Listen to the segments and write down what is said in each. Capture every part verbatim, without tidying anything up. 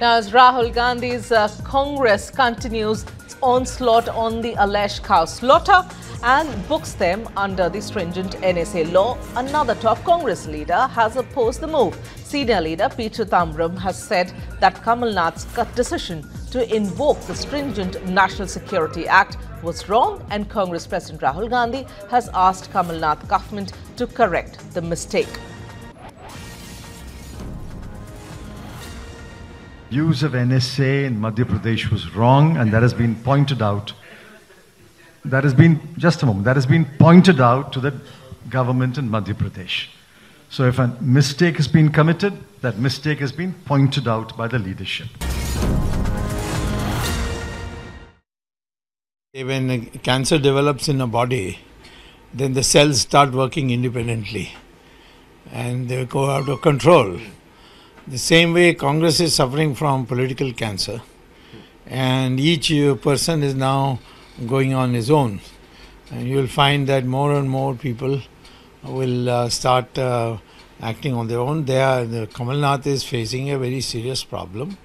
Now, as Rahul Gandhi's uh, Congress continues its onslaught on the alleged cow slaughter and books them under the stringent N S A law, another top Congress leader has opposed the move. Senior leader P. Chidambaram has said that Kamal Nath's decision to invoke the stringent National Security Act was wrong, and Congress President Rahul Gandhi has asked Kamal Nath government to correct the mistake. Use of N S A in Madhya Pradesh was wrong, and that has been pointed out. That has been, just a moment, that has been pointed out to the government in Madhya Pradesh. So if a mistake has been committed, that mistake has been pointed out by the leadership. When cancer develops in a body, then the cells start working independently and they go out of control. The same way Congress is suffering from political cancer, and each person is now going on his own, and you will find that more and more people will uh, start uh, acting on their own. They are, the Kamal Nath is facing a very serious problem,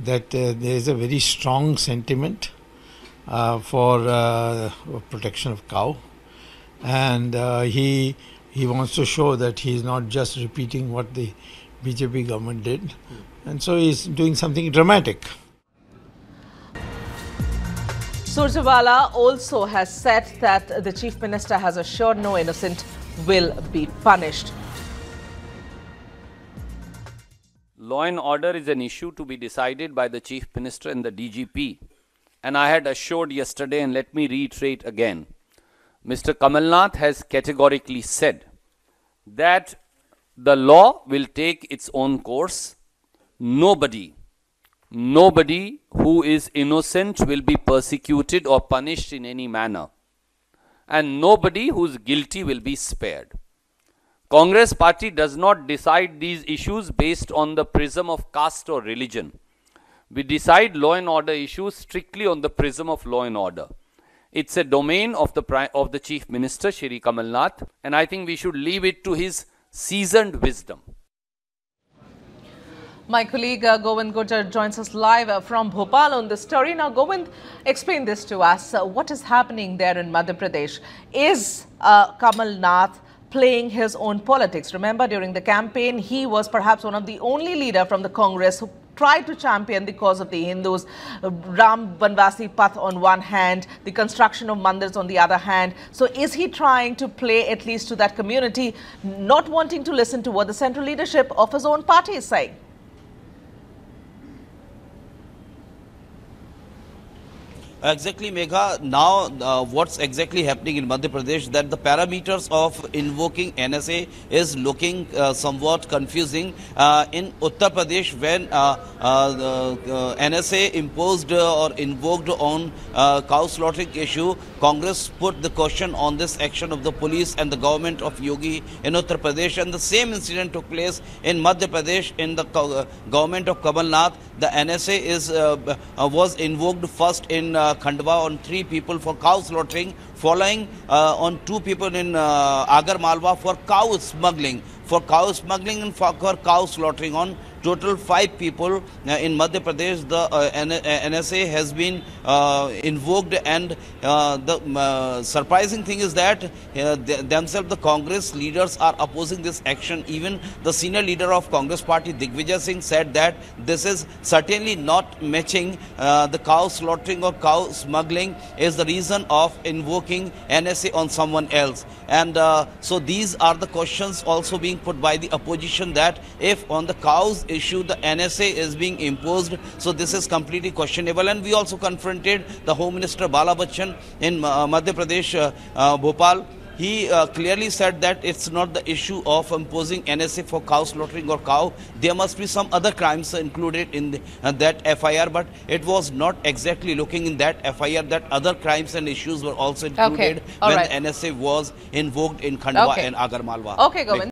that uh, there is a very strong sentiment uh, for uh, protection of cow, and uh, he he wants to show that he is not just repeating what the B J P government did, and so he is doing something dramatic. Surjewala also has said that the Chief Minister has assured no innocent will be punished. Law and order is an issue to be decided by the Chief Minister and the D G P. And I had assured yesterday, and let me reiterate again, Mister Kamal Nath has categorically said that the law will take its own course. Nobody Nobody who is innocent will be persecuted or punished in any manner, and nobody who is guilty will be spared. Congress party does not decide these issues based on the prism of caste or religion. We decide law and order issues strictly on the prism of law and order. It's a domain of the, of the Chief Minister, Shri Kamal Nath, and I think we should leave it to his seasoned wisdom. My colleague uh, Govind Gujjar joins us live uh, from Bhopal on this story. Now, Govind, explain this to us. Uh, what is happening there in Madhya Pradesh? Is uh, Kamal Nath playing his own politics? Remember, during the campaign, he was perhaps one of the only leader from the Congress who tried to champion the cause of the Hindus. Uh, Ram Banvasi path on one hand, the construction of mandirs on the other hand. So is he trying to play at least to that community, not wanting to listen to what the central leadership of his own party is saying? Exactly, Megha. Now, uh, what's exactly happening in Madhya Pradesh, that the parameters of invoking N S A is looking uh, somewhat confusing. Uh, in Uttar Pradesh, when uh, uh, the, uh, N S A imposed uh, or invoked on uh, cow slaughtering issue, Congress put the question on this action of the police and the government of Yogi in Uttar Pradesh. And the same incident took place in Madhya Pradesh in the uh, government of Kamal Nath. The N S A is, uh, uh, was invoked first in uh, Khandwa on three people for cow slaughtering, following uh, on two people in uh, Agar Malwa for cow smuggling, for cow smuggling and for cow slaughtering. On total five people uh, in Madhya Pradesh, the uh, N S A has been uh, invoked, and uh, the uh, surprising thing is that uh, th themselves the Congress leaders are opposing this action. Even the senior leader of Congress party, Digvijay Singh, said that this is certainly not matching. Uh, the cow slaughtering or cow smuggling is the reason of invoking N S A on someone else. And uh, so these are the questions also being put by the opposition, that if on the cows issue the N S A is being imposed, so this is completely questionable. And we also confronted the Home Minister Bala Bachchan in uh, Madhya Pradesh, uh, uh, Bhopal. He uh, clearly said that it's not the issue of imposing N S A for cow slaughtering or cow. There must be some other crimes included in the, uh, that F I R, but it was not exactly looking in that F I R that other crimes and issues were also included. Okay. When right. The N S A was invoked in Khandwa, okay, and Agar Malwa. Okay, Govind.